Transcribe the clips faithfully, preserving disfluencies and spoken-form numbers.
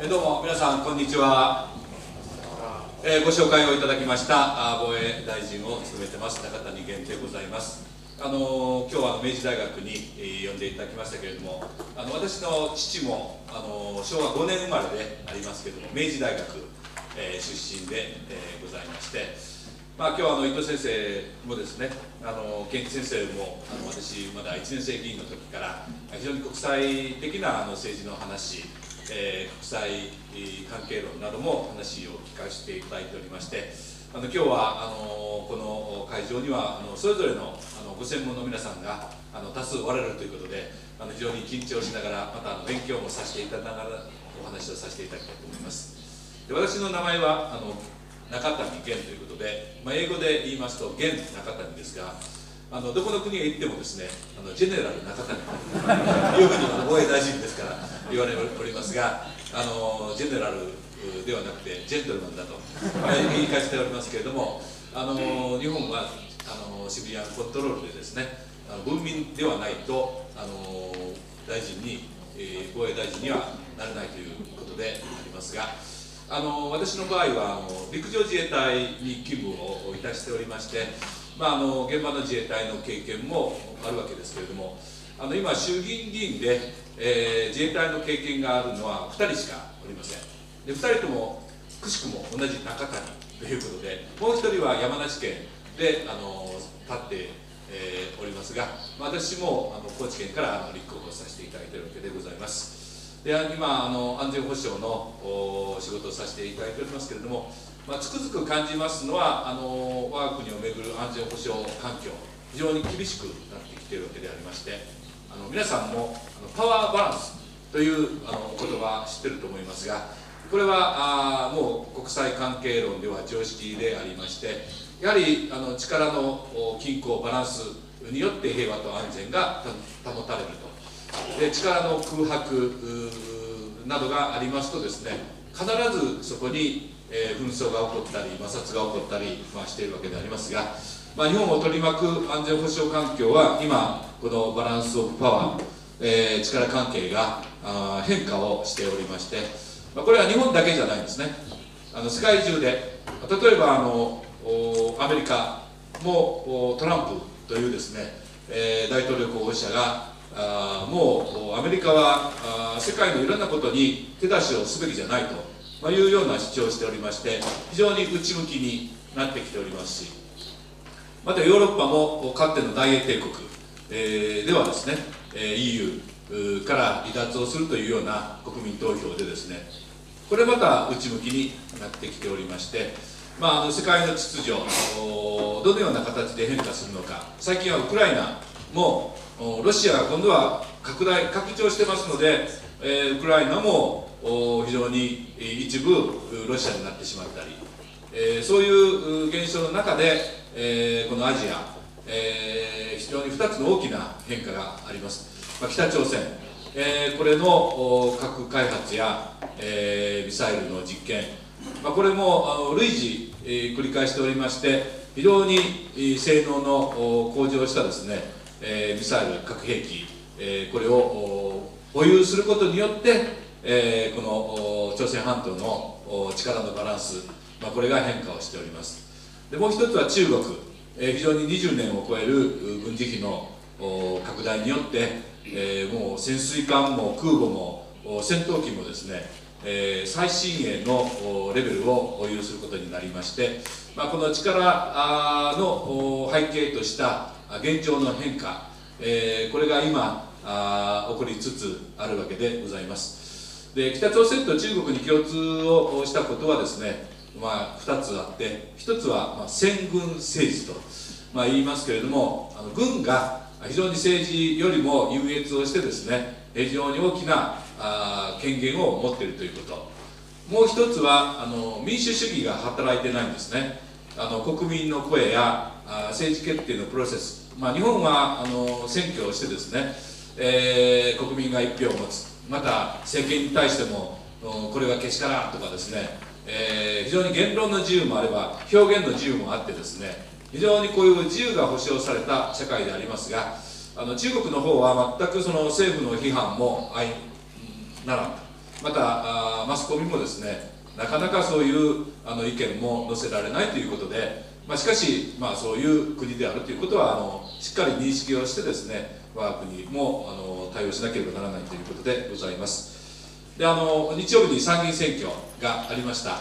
えどうも皆さんこんにちは、えー、ご紹介をいただきました防衛大臣を務めてます中谷源でございます。あの今日は明治大学に呼んでいただきましたけれども、あの私の父もあの昭和ごねん生まれでありますけれども明治大学、えー、出身で、えー、ございまして、まあ今日はあの伊藤先生もですね、あの健一先生もあの私まだいちねん生議員の時から非常に国際的なあの政治の話、えー、国際関係論なども話を聞かせていただいておりまして、あの今日はあのこの会場にはあのそれぞれのあのご専門の皆さんがあの多数おられるということで、あの非常に緊張しながらまたあの勉強もさせていただきながらお話をさせていただきたいと思います。で、私の名前はあの中谷源ということで、まあ、英語で言いますと源中谷ですが、あのどこの国へ行ってもですね、あのジェネラル中谷というふうに防衛大臣ですから言われておりますが、あのジェネラルではなくてジェントルマンだと言い返しておりますけれども、あの日本はあのシビアンコントロールでですね、あの文民ではないとあの大臣に、えー、防衛大臣にはなれないということでありますが。あの私の場合はあの陸上自衛隊に勤務をいたしておりまして、まあ、あの現場の自衛隊の経験もあるわけですけれども、あの今、衆議院議員で、えー、自衛隊の経験があるのはふたりしかおりません。でふたりともくしくも同じ中谷ということで、もうひとりは山梨県であの立って、えー、おりますが、私もあの高知県からあの立候補させていただいているわけでございます。で今あの、安全保障の仕事をさせていただいておりますけれども、まあ、つくづく感じますのはあの、我が国をめぐる安全保障環境、非常に厳しくなってきているわけでありまして、あの皆さんもあのパワーバランスというあの言葉知ってると思いますが、これはあもう国際関係論では常識でありまして、やはりあの力の均衡、バランスによって平和と安全が保たれると。で力の空白などがありますとですね、必ずそこに、えー、紛争が起こったり摩擦が起こったり、まあ、しているわけでありますが、まあ、日本を取り巻く安全保障環境は今このバランス・オブ・パワー、えー、力関係があ変化をしておりまして、まあ、これは日本だけじゃないんですね。あの世界中で例えばあのアメリカもトランプというですね、えー、大統領候補者があもうアメリカはあ世界のいろんなことに手出しをすべきじゃないというような主張をしておりまして、非常に内向きになってきておりますし、またヨーロッパもかつての大英帝国、えー、ではですね イーユー から離脱をするというような国民投票でですね、これまた内向きになってきておりまして、まあ、あの世界の秩序どのような形で変化するのか、最近はウクライナもロシアが今度は拡大、拡張してますので、えー、ウクライナも非常に一部ロシアになってしまったり、えー、そういう現象の中で、えー、このアジア、えー、非常にふたつの大きな変化があります。まあ、北朝鮮、えー、これの核開発や、えー、ミサイルの実験、まあ、これもあの類似、えー、繰り返しておりまして、非常に性能の向上したですね、えー、ミサイル、核兵器、えー、これを保有することによって、えー、この朝鮮半島の力のバランス、まあ、これが変化をしております。でもう一つは中国、えー、非常ににじゅうねんを超える軍事費の拡大によって、えー、もう潜水艦も空母も戦闘機もですね、えー、最新鋭のレベルを保有することになりまして、まあ、この力の背景とした現状の変化、えー、これが今あ起こりつつあるわけでございます。で北朝鮮と中国に共通をしたことはですね、まあ、ふたつあって、ひとつは、まあ、先軍政治と、まあ、言いますけれども、あの軍が非常に政治よりも優越をしてですね、非常に大きなあ権限を持っているということ。もうひとつはあの民主主義が働いてないんですね。あの国民の声や政治決定のプロセス、まあ、日本はあの選挙をしてですね、えー、国民がいっぴょうを持つ、また政権に対してもこれはけしからんとかですね、えー、非常に言論の自由もあれば表現の自由もあってですね、非常にこういう自由が保障された社会でありますが、あの中国の方は全くその政府の批判も相ならんまたマスコミもですね、なかなかそういうあの意見も載せられないということで、まあ、しかし、まあ、そういう国であるということはあのしっかり認識をしてですね、我が国もあの対応しなければならないということでございます。で、あの日曜日に参議院選挙がありました。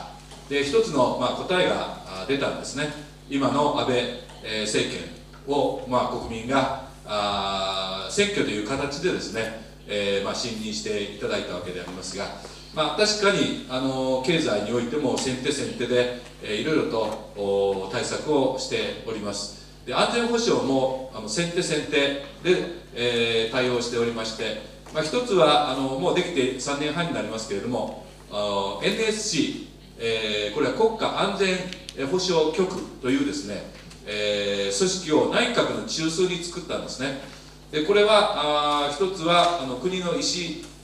で、一つの、まあ、答えが出たんですね。今の安倍、えー、政権を、まあ、国民があ選挙という形でですね、えーまあ、信任していただいたわけでありますが、まあ、確かにあの経済においても先手先手で、えー、いろいろと対策をしております。で、安全保障もあの先手先手で、えー、対応しておりまして、まあ、一つはあのもうできてさんねんはんになりますけれども、 エヌエスシー、えー、これは国家安全保障局というですね、えー、組織を内閣の中枢に作ったんですね。で、これはあ一つはあの国の意思、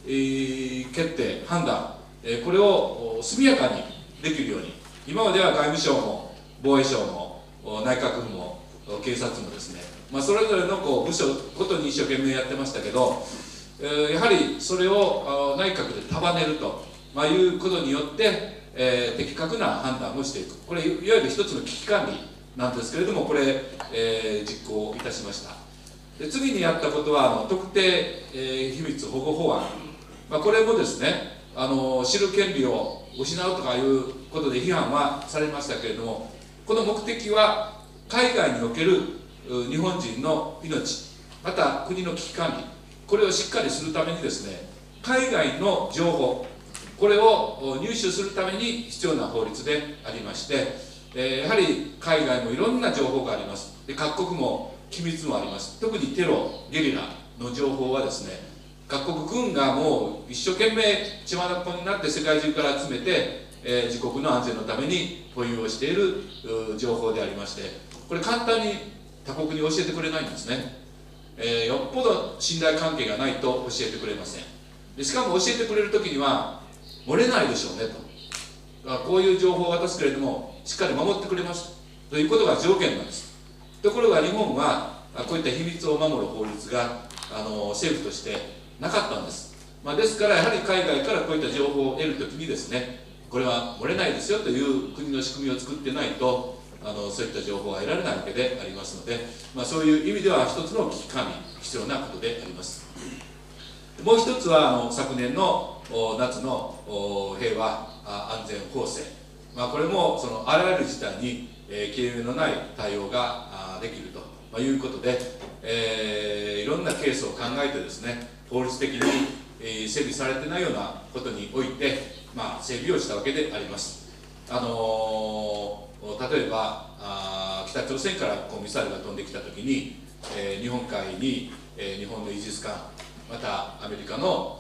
えー、決定判断、えー、これを速やかにできるように、今までは外務省も防衛省も内閣府も警察もですね、まあ、それぞれのこう部署ごとに一生懸命やってましたけど、えー、やはりそれを内閣で束ねると、まあ、いうことによって、えー、的確な判断をしていく、これいわゆる一つの危機管理なんですけれども、これ、えー、実行いたしました。で、次にやったことはあの特定、えー、秘密保護法案、まあ、これもですね、あの知る権利を失うとかいうことで批判はされましたけれども、この目的は海外における日本人の命、また国の危機管理、これをしっかりするためにですね、海外の情報、これを入手するために必要な法律でありまして、えー、やはり海外もいろんな情報があります。で、各国も機密もあります。特にテロ、ゲリラの情報はですね、各国軍がもう一生懸命血まなこになって世界中から集めて、えー、自国の安全のために保有をしている情報でありまして、これ簡単に他国に教えてくれないんですね。えー、よっぽど信頼関係がないと教えてくれません。で、しかも教えてくれるときには漏れないでしょうねと、だからこういう情報を渡すけれどもしっかり守ってくれますということが条件なんです。ところが日本はこういった秘密を守る法律があの政府としてなかったんです、まあ、ですからやはり海外からこういった情報を得るときにですね、これは漏れないですよという国の仕組みを作ってないとあのそういった情報は得られないわけでありますので、まあ、そういう意味では一つの危機管理必要なことであります。もう一つはあの昨年の夏の平和安全法制、まあ、これもそのあらゆる事態に経由のない対応ができるということで、えー、いろんなケースを考えてですね、法律的に整備されてないようなことにおいて、まあ、整備をしたわけであります。あのー、例えばあ北朝鮮からこうミサイルが飛んできたときに、えー、日本海に、えー、日本のイージス艦、またアメリカの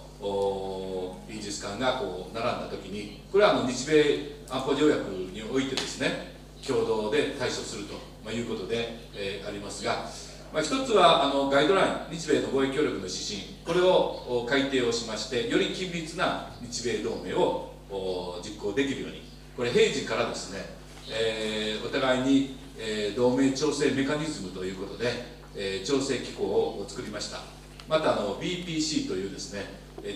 イージス艦がこう並んだときに、これはあの日米安保条約においてですね、共同で対処するということで、えー、ありますが、まあ、一つはあのガイドライン、日米の防衛協力の指針、これを改定をしまして、より緊密な日米同盟を実行できるように、これ、平時からですね、えー、お互いに、えー、同盟調整メカニズムということで、えー、調整機構を作りました。またあの ビーピーシー というですね、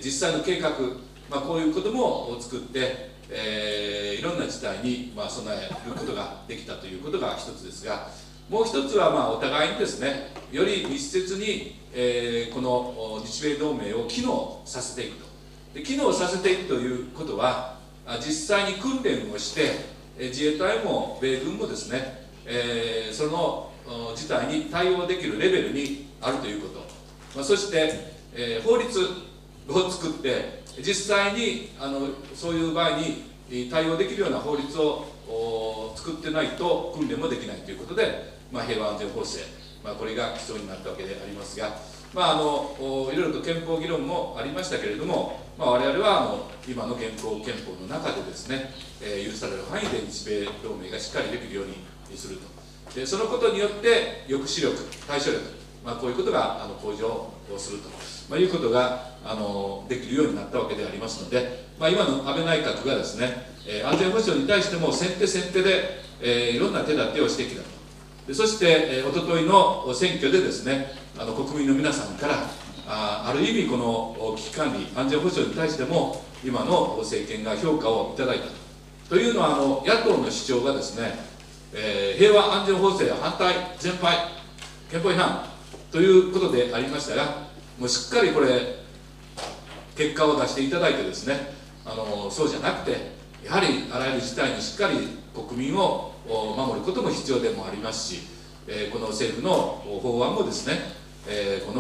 実際の計画、まあ、こういうことも作って、えー、いろんな事態にまあ備えることができたということが一つですが、もう一つはまあお互いにですね、より密接に、えー、この日米同盟を機能させていくと。で、機能させていくということは、実際に訓練をして、自衛隊も米軍もですね、えー、その事態に対応できるレベルにあるということ。まあ、そして、えー、法律を作って実際にあのそういう場合に対応できるような法律を作ってないと訓練もできないということで、まあ、平和安全法制、まあ、これが必要になったわけでありますが、まあ、あのいろいろと憲法議論もありましたけれども、まあ、我々はあの今の現行憲法の中でですね、えー、許される範囲で日米同盟がしっかりできるようにすると。で、そのことによって抑止力、対処力、まあ、こういうことがあの向上をすると、まあ、いうことがあのできるようになったわけでありますので、まあ、今の安倍内閣がですね、えー、安全保障に対しても先手先手で、えー、いろんな手立てをしてきたと。で、そして、えー、おとといの選挙でですね、あの国民の皆さんからあ, ある意味この危機管理安全保障に対しても今の政権が評価をいただいたと。というのはあの野党の主張がですね、えー、平和安全法制反対全廃憲法違反ということでありましたが、もうしっかりこれ結果を出していただいてですね、あのそうじゃなくてやはりあらゆる事態にしっかり国民を守ることも必要でもありますし、えー、この政府の法案もですね、えー、こ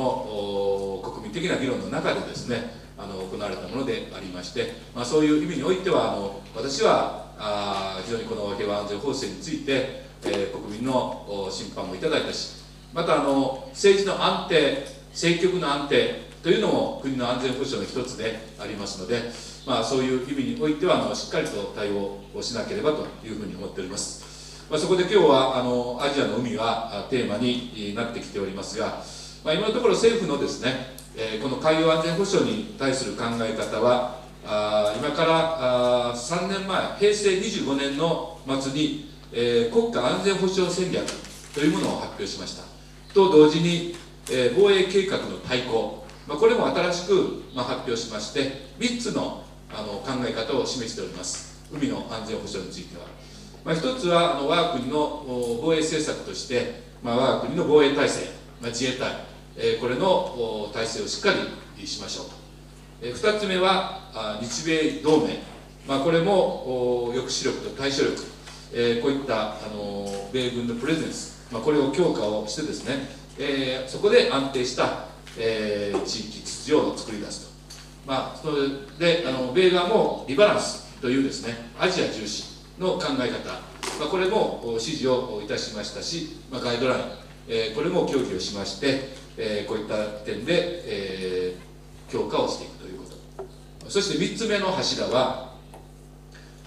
の国民的な議論の中でですね、あの行われたものでありまして、まあ、そういう意味においてはあの私はあ非常にこの平和安全法制について、えー、国民の審判もいただいたし、またあの政治の安定政局の安定というのも国の安全保障の一つでありますので、まあ、そういう意味においてはあのしっかりと対応をしなければというふうに思っております。まあ、そこで今日はあのアジアの海がテーマになってきておりますが、まあ、今のところ政府のですね、えー、この海洋安全保障に対する考え方は、あ今からあさんねんまえ、へいせいにじゅうごねんの末に、えー、国家安全保障戦略というものを発表しました。と同時に、えー、防衛計画の大綱、まあ、これも新しく、まあ、発表しまして、みっつの、あの考え方を示しております、海の安全保障については。まあ、ひとつはあの我が国の防衛政策として、まあ、我が国の防衛体制、まあ、自衛隊。これの体制をしっかりしましょうと。ふたつめは日米同盟、まあ、これも抑止力と対処力、こういったあの米軍のプレゼンス、まあ、これを強化をしてですね、そこで安定した地域秩序を作り出すと、まあ、それであの米側もリバランスというですね、アジア重視の考え方、まあ、これも支持をいたしましたし、まあ、ガイドライン、これも協議をしまして、えー、こういった点で、えー、強化をしていくということ。そしてみっつめの柱は、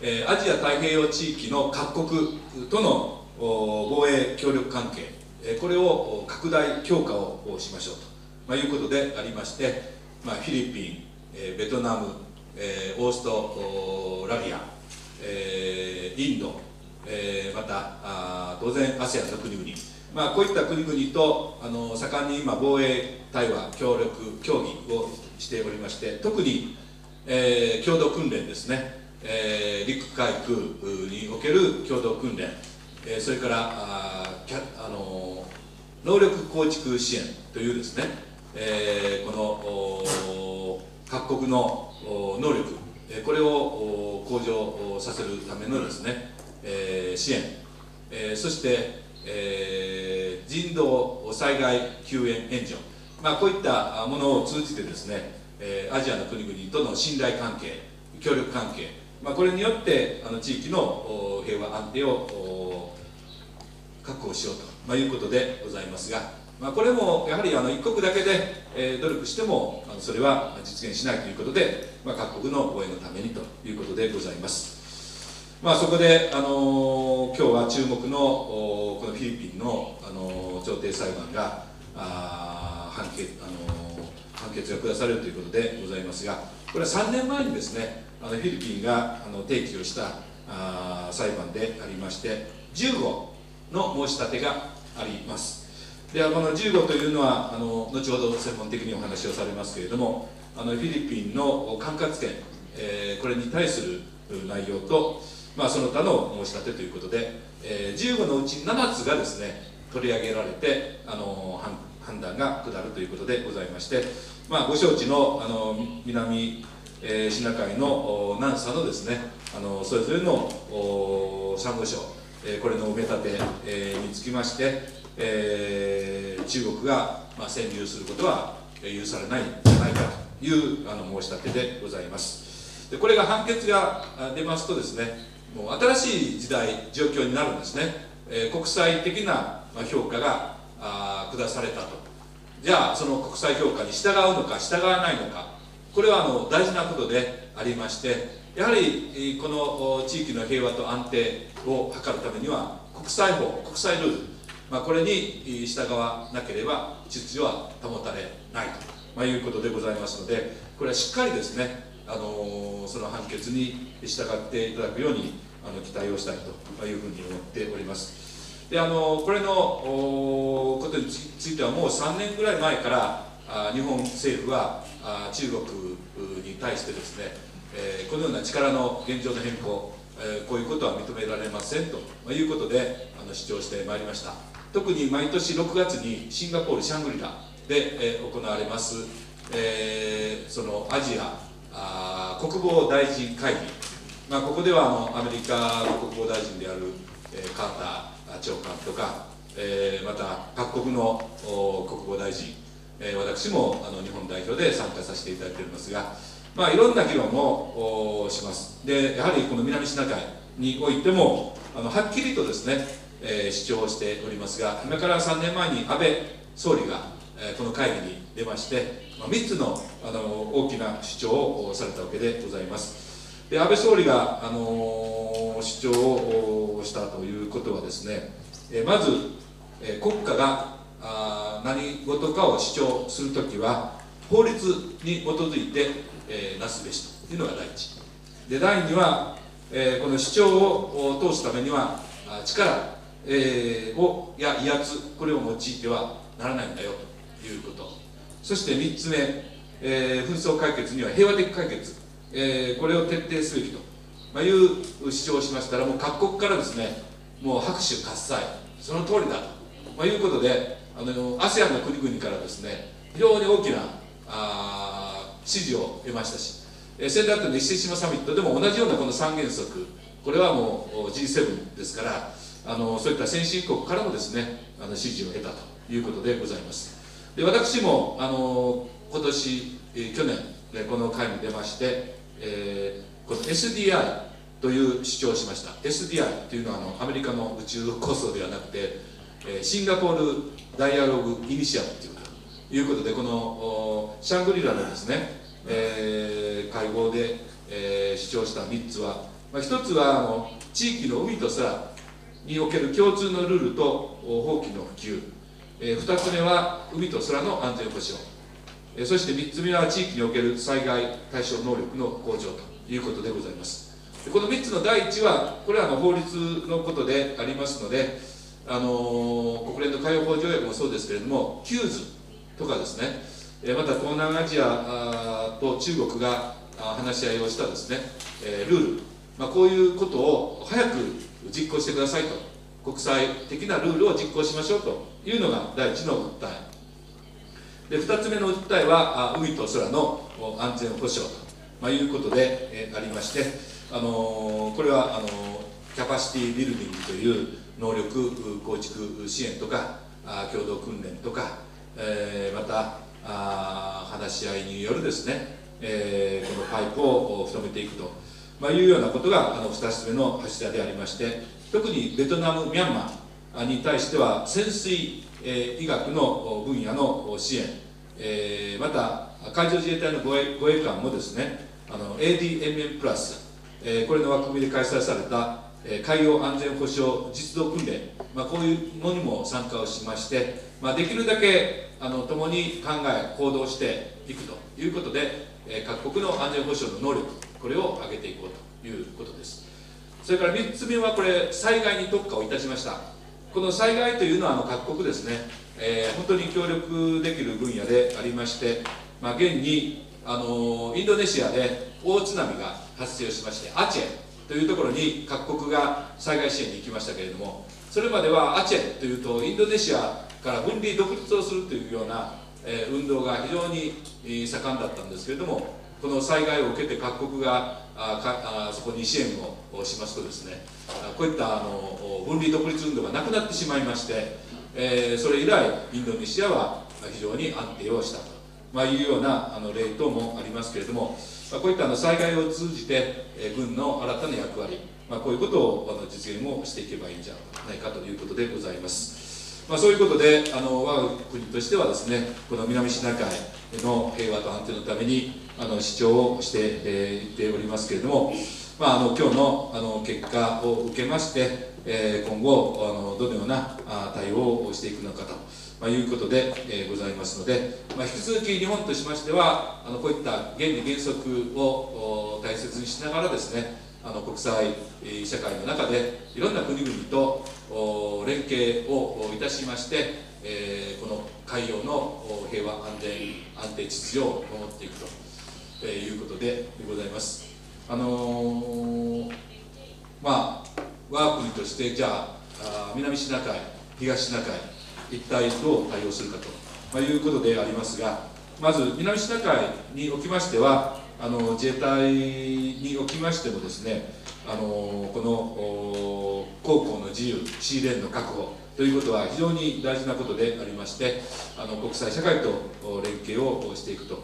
えー、アジア太平洋地域の各国との防衛協力関係、えー、これを拡大強化をしましょうと、まあ、いうことでありまして、まあ、フィリピン、えー、ベトナム、えー、オーストラリア、えー、インド、えー、またあ当然 アセアン の国々、まあ、こういった国々とあの盛んに今防衛対話協力協議をしておりまして、特に、えー、共同訓練ですね、えー、陸海空における共同訓練、えー、それからあキャあの能力構築支援というですね、えー、この各国の能力、これを向上させるためのですね、えー、支援、えー、そしてえー、人道災害救援援助、まあ、こういったものを通じてですね、えー、アジアの国々との信頼関係協力関係、まあ、これによってあの地域の平和安定を確保しようと、まあ、いうことでございますが、まあ、これもやはりあの一国だけで、えー、努力してもあのそれは実現しないということで、まあ、各国の防衛のためにということでございます。まあ、そこで、あのー、今日は注目のこのフィリピンの、あのー、調停裁判があ 判, 決、あのー、判決が下されるということでございますが、これはさんねんまえにですね、あのフィリピンがあの提起をしたあ裁判でありまして、じゅうごの申し立てがあります。ではこのじゅうごというのはあの後ほど専門的にお話をされますけれども、あのフィリピンの管轄権、えー、これに対する内容と、まあ、その他の申し立てということで、えー、じゅうごのうちななつがですね取り上げられて、あのー、判断が下るということでございまして、まあ、ご承知の、あのー、南、えー、シナ海の南沙のですね、あのー、それぞれの珊瑚礁、えー、これの埋め立て、えー、につきまして、えー、中国が、まあ、占領することは許されないんじゃないかというあの申し立てでございます。でこれが判決が出ますとですね、もう新しい時代、状況になるんですね、えー、国際的な評価があ下されたと、じゃあ、その国際評価に従うのか、従わないのか、これはあの大事なことでありまして、やはりこの地域の平和と安定を図るためには、国際法、国際ルール、まあ、これに従わなければ、秩序は保たれないと、まあ、いうことでございますので、これはしっかりですね、あのー、その判決に従っていただくようにあの期待をしたいというふうに思っております。であのー、これのことについてはもうさんねんぐらい前から日本政府は中国に対してですね、このような力の現状の変更、こういうことは認められませんということで主張してまいりました。特に毎年ろくがつにシンガポール・シャングリラで行われますそのアジア国防大臣会議、まあ、ここではアメリカの国防大臣であるカーター長官とか、また各国の国防大臣、私も日本代表で参加させていただいておりますが、まあ、いろんな議論をします。で、やはりこの南シナ海においても、あのはっきりとですね、主張しておりますが、今からさんねんまえに安倍総理がこの会議に出まして、みっつの大きな主張をされたわけでございます。で、安倍総理があの主張をしたということはですね、まず国家が何事かを主張するときは、法律に基づいて、えー、なすべしというのが第一で、だいには、えー、この主張を通すためには力、えー、をや威圧、これを用いてはならないんだよということ、そしてみっつめ、えー、紛争解決には平和的解決、えー、これを徹底すべきという主張をしましたら、もう各国からですね、もう拍手喝采、その通りだということで、あの アセアン の国々からですね、非常に大きなあ支持を得ましたし、先だったの石島サミットでも同じようなこの三原則、これはもう ジーセブン ですから、あのそういった先進国からもですね、あの支持を得たということでございます。で、私もあの今年、去年この会に出まして、えー、この エスディーアイ という主張をしました。 エスディーアイ というのはあのアメリカの宇宙構想ではなくて、シンガポールダイアログイニシアムといういうことで、このシャングリラのですね、えー、会合で、えー、主張したみっつは、まあ、ひとつはあの地域の海と空における共通のルールと法規の普及、えー、ふたつめは海と空の安全保障、えー、そしてみっつめは地域における災害対処能力の向上ということでございます。で、このみっつのだいいちは、これはあの法律のことでありますので、あのー、国連の海洋法条約もそうですけれども、キューズとかですね、また東南アジアと中国が話し合いをしたですね、ルール、まあ、こういうことを早く実行してくださいと、国際的なルールを実行しましょうというのが第一の訴えで、ふたつめの訴えは海と空の安全保障ということでありまして、あのこれはあのキャパシティビルディングという能力構築支援とか共同訓練とか、えー、またあ話し合いによるですね、えー、このパイプを太めていくと、まあ、いうようなことがあのふたつめの柱でありまして、特にベトナム、ミャンマーに対しては潜水、えー、医学の分野の支援、えー、また海上自衛隊の護衛、護衛官もですね、あの エーディーエムエムプラス、えー、これの枠組みで開催された、えー、海洋安全保障実動訓練、まあ、こういうのにも参加をしまして、まあ、できるだけあの共に考え、行動していくということで、えー、各国の安全保障の能力、これを上げていこうということです。それからみっつめは、これ、災害に特化をいたしました。この災害というのは、あの各国ですね、えー、本当に協力できる分野でありまして、まあ、現にあのインドネシアで大津波が発生しまして、アチェというところに各国が災害支援に行きましたけれども、それまではアチェというとインドネシアから分離独立をするというような、えー、運動が非常に、えー、盛んだったんですけれども、この災害を受けて各国があかあそこに支援をしますとですね、こういったあの分離独立運動がなくなってしまいまして、えー、それ以来インドネシアは非常に安定をしたと、まあ、いうようなあの例等もありますけれども、まあ、こういったあの災害を通じて、えー、軍の新たな役割、まあ、こういうことを実現をしていけばいいんじゃないかということでございます。まあ、そういうことで、あの我が国としてはですね、この南シナ海の平和と安定のためにあの主張をしてい、えー、っておりますけれども、まあ、あの今日の、あの結果を受けまして、えー、今後あのどのような対応をしていくのかと、まあ、いうことで、えー、ございますので、まあ、引き続き日本としましては、あのこういった原理原則を大切にしながらですね、あの国際社会の中でいろんな国々と連携をいたしまして、えー、この海洋の平和安全安定秩序を守っていくということでございます。あのー、まあ我が国としてじゃあ南シナ海東シナ海一体どう対応するかと、まあ、いうことでありますが、まず南シナ海におきましてはあの自衛隊におきましてもですね、あのこの航行の自由、シーレーンの確保ということは非常に大事なことでありまして、あの国際社会と連携をしていくと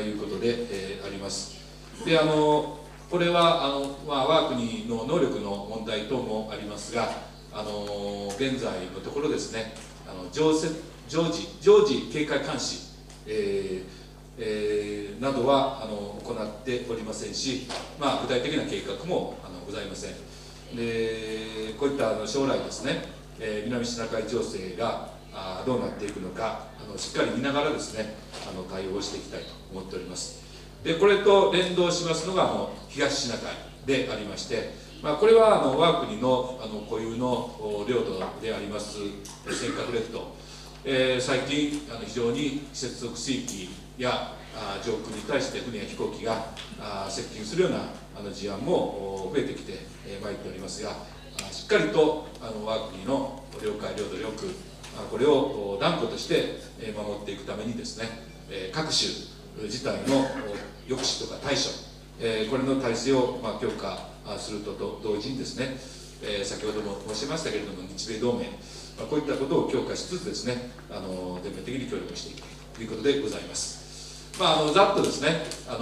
いうことで、えー、あります。で、あのこれはあの、まあ、我が国の能力の問題等もありますが、あの現在のところですね、あの常設常時常時警戒監視、えーえー、などはあの行っておりませんし、まあ、具体的な計画もあのございません。で、こういったあの将来ですね、えー、南シナ海情勢があどうなっていくのか、あのしっかり見ながらですね、あの対応していきたいと思っております。で、これと連動しますのがあの東シナ海でありまして、まあ、これはあの我が国の、あの固有の領土であります尖閣列島、えー、最近あの非常に接続水域やあ上空に対して船や飛行機があ接近するようなあの事案も増えてきてまいっておりますが、しっかりとあの我が国の領海領土領空、これを断固として守っていくためにですね、各種事態の抑止とか対処、これの体制を強化するとと同時にですね、先ほども申しましたけれども日米同盟、こういったことを強化しつつですね、あの全面的に協力していきたいということでございます。まあ、あのざっとですね、あの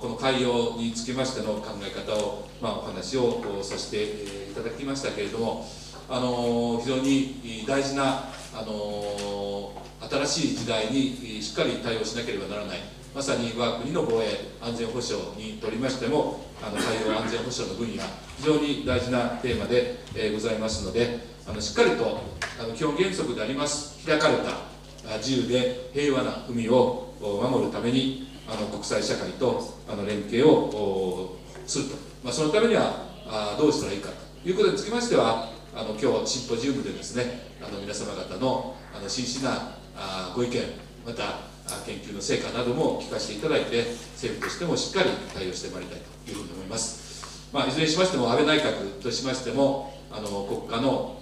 この海洋につきましての考え方を、まあ、お話をさせていただきましたけれども、あの非常に大事なあの新しい時代にしっかり対応しなければならない、まさに我が国の防衛安全保障にとりましても、あの海洋安全保障の分野、非常に大事なテーマでございますので、あのしっかりとあの基本原則であります開かれた自由で平和な海を守るために、あの国際社会とあの連携をすると、まあ、そのためにはあどうしたらいいかということにつきましては、あの今日シンポジウムでですね、あの皆様方のあの真摯なあご意見、また研究の成果なども聞かせていただいて、政府としてもしっかり対応してまいりたいというふうに思います。まあ、いずれにしましても安倍内閣としましても、あの国家の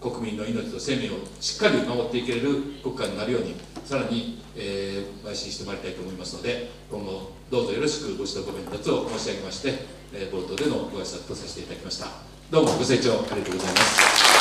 国民の命と生命をしっかり守っていける国家になるように、さらに、えー、邁進してまいりたいと思いますので、今後どうぞよろしくご指導ご鞭撻を申し上げまして、えー、冒頭でのご挨拶とさせていただきました。どうもご清聴ありがとうございます。